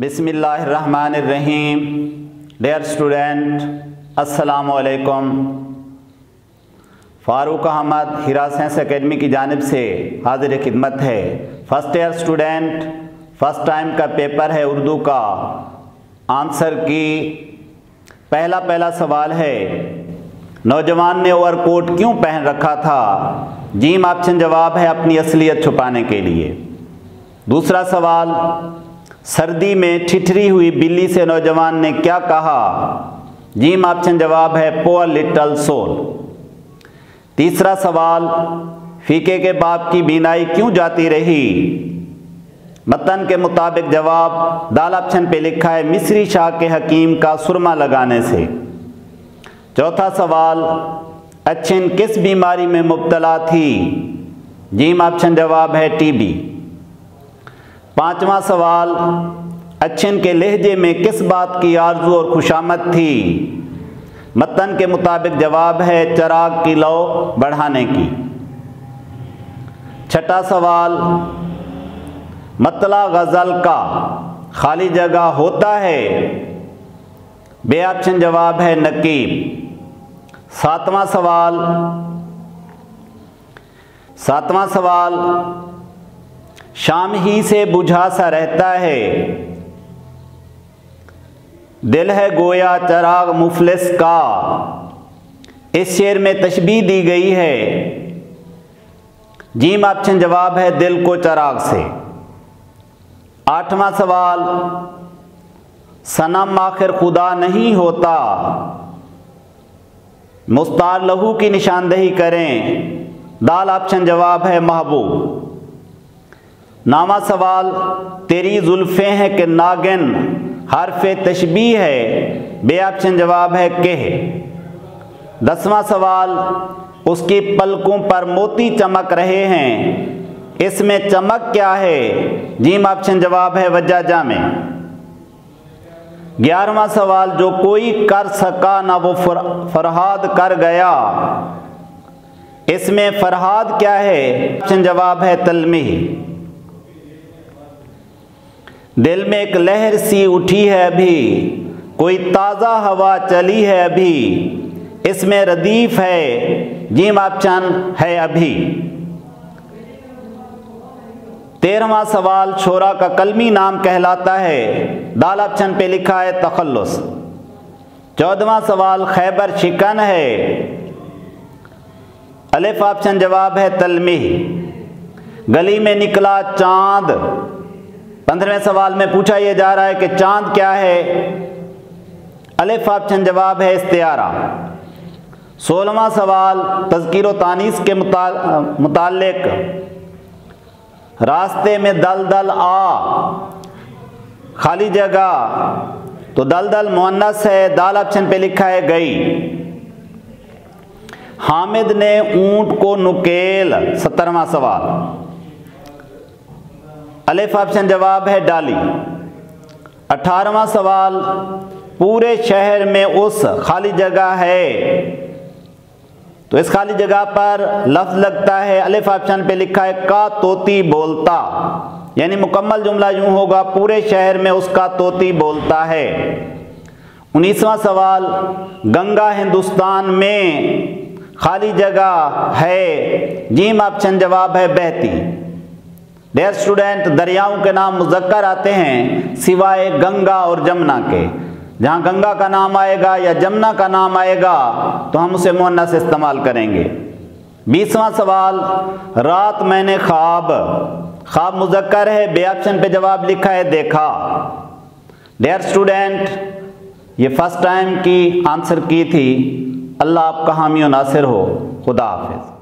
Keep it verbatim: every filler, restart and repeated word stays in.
बिस्मिल्लाहिर्रहमानिर्रहीम। Dear student, अस्सलामुअलैकुम। Farooq Ahmad हिरासेंस academy की जानिब से हाजिर खिदमत है। First year student, first time का पेपर है उर्दू का। आंसर की पहला पहला सवाल है, नौजवान ने ओवरकोट क्यों पहन रखा था? जीम ऑप्शन जवाब है, अपनी असलियत छुपाने के लिए। दूसरा सवाल, सर्दी में ठिठरी हुई बिल्ली से नौजवान ने क्या कहा? जीम ऑप्शन जवाब है, पोअर लिटल सोल। तीसरा सवाल, फीके के बाप की बीनाई क्यों जाती रही? मतन के मुताबिक जवाब दाल ऑप्शन पे लिखा है, मिस्री शाह के हकीम का सुरमा लगाने से। चौथा सवाल, अच्छिन किस बीमारी में मुब्तला थी? जीम ऑप्शन जवाब है, टीबी। पांचवा सवाल, अच्छिन के लहजे में किस बात की आरजू और खुशामद थी? मतन के मुताबिक जवाब है, चराग की लौ बढ़ाने की। छठा सवाल, मतला गज़ल का खाली जगह होता है? बे ऑप्शन जवाब है, नकीब। सातवां सवाल सातवां सवाल शाम ही से बुझा सा रहता है, दिल है गोया चराग मुफलिस का। इस शेर में तशबीह दी गई है। जीम ऑप्शन जवाब है, दिल को चराग से। आठवां सवाल, सनम आखिर खुदा नहीं होता? मुस्तार लहू की निशानदेही करें। दाल ऑप्शन जवाब है, महबूब। नामा सवाल, तेरी जुल्फे हैं कि नागिन हरफे तशबीह है? बे ऑप्शन जवाब है, के। दसवां सवाल, उसकी पलकों पर मोती चमक रहे हैं, इसमें चमक क्या है? जीम ऑप्शन जवाब है, वजह जामे। ग्यारहवां सवाल, जो कोई कर सका ना वो फरहाद कर गया, इसमें फरहाद क्या है? ऑप्शन जवाब है, तलमीह। दिल में एक लहर सी उठी है अभी, कोई ताज़ा हवा चली है अभी, इसमें रदीफ है। जीम ऑप्शन है, अभी। तेरहवां सवाल, शोरा का कलमी नाम कहलाता है? दाल ऑप्शन पे लिखा है, तखल्लुस। चौदहवां सवाल, खैबर शिकन है? अलिफ ऑप्शन जवाब है, तलमीह। गली में निकला चांद, पंद्रहवें सवाल में पूछा यह जा रहा है कि चांद क्या है? अलिफ ऑप्शन जवाब है, इस्तियारा। सोलहवां सवाल, तज़कीर तानीस के मुतालिक रास्ते में दल दल आ खाली जगह, तो दल दल मुअन्नस है। दाल ऑप्शन पे लिखा है, गई। हामिद ने ऊंट को नुकेल। सत्रहवां सवाल, अलिफ ऑप्शन जवाब है, डाली। अठारहवां सवाल, पूरे शहर में उस खाली जगह है, तो इस खाली जगह पर लफ्ज लगता है, अलिफ ऑप्शन पे लिखा है, का तोती बोलता। यानी मुकम्मल जुमला यूं होगा, पूरे शहर में उसका तोती बोलता है। उन्नीसवां सवाल, गंगा हिंदुस्तान में खाली जगह है? जीम ऑप्शन जवाब है, बहती। डेयर स्टूडेंट, दरियाओं के नाम मुजक्कर आते हैं सिवाय गंगा और जमुना के। जहाँ गंगा का नाम आएगा या जमुना का नाम आएगा तो हम उसे मुअन्नस इस्तेमाल करेंगे। बीसवां सवाल, रात मैंने ख्वाब, ख्वाब मुजक्कर है? बे ऑप्शन पे जवाब लिखा है, देखा। डेयर स्टूडेंट, ये फर्स्ट टाइम की आंसर की थी। अल्लाह आपका हामी और नासिर हो। खुदा हाफिज़।